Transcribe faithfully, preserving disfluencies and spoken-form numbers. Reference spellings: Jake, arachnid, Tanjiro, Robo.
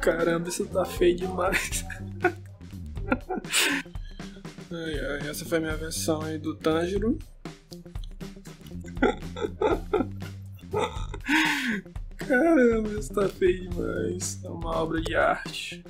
Caramba, isso tá feio demais. Ai, ai, essa foi a minha versão aí do Tanjiro. Caramba, isso tá feio demais. É uma obra de arte.